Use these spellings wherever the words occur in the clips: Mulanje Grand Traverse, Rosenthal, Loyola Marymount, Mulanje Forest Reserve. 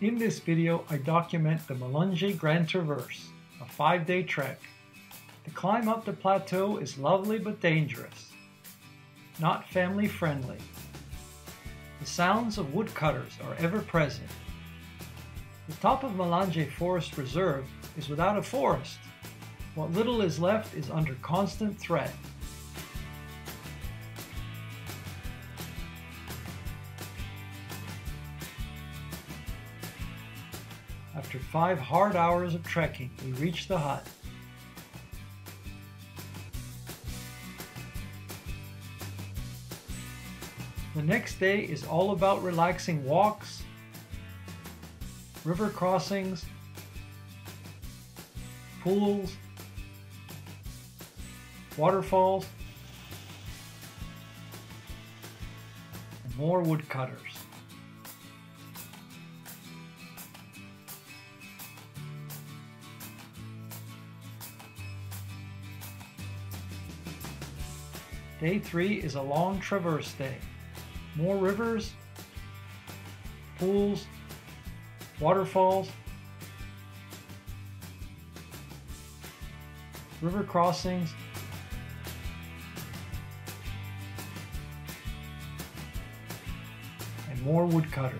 In this video, I document the Mulanje Grand Traverse, a 5-day trek. The climb up the plateau is lovely but dangerous, not family friendly. The sounds of woodcutters are ever present. The top of Mulanje Forest Reserve is without a forest. What little is left is under constant threat. After 5 hard hours of trekking, we reach the hut. The next day is all about relaxing walks, river crossings, pools, waterfalls, and more woodcutters. Day 3 is a long traverse day. More rivers, pools, waterfalls, river crossings, and more woodcutters.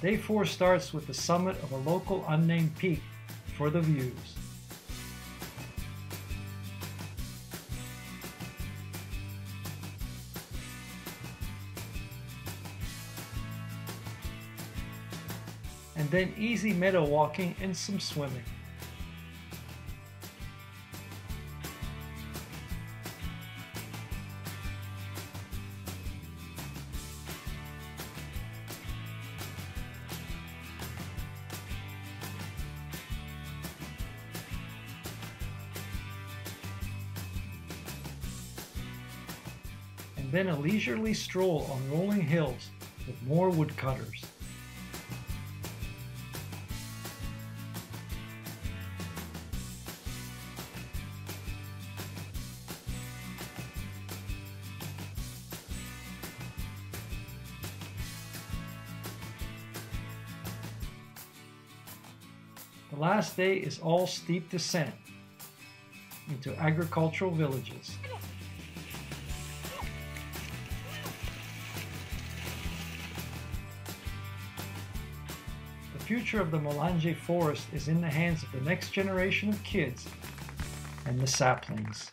Day 4 starts with the summit of a local unnamed peak for the views. And then easy meadow walking and some swimming. And then a leisurely stroll on rolling hills with more woodcutters. The last day is all steep descent into agricultural villages. The future of the Mulanje Forest is in the hands of the next generation of kids and the saplings.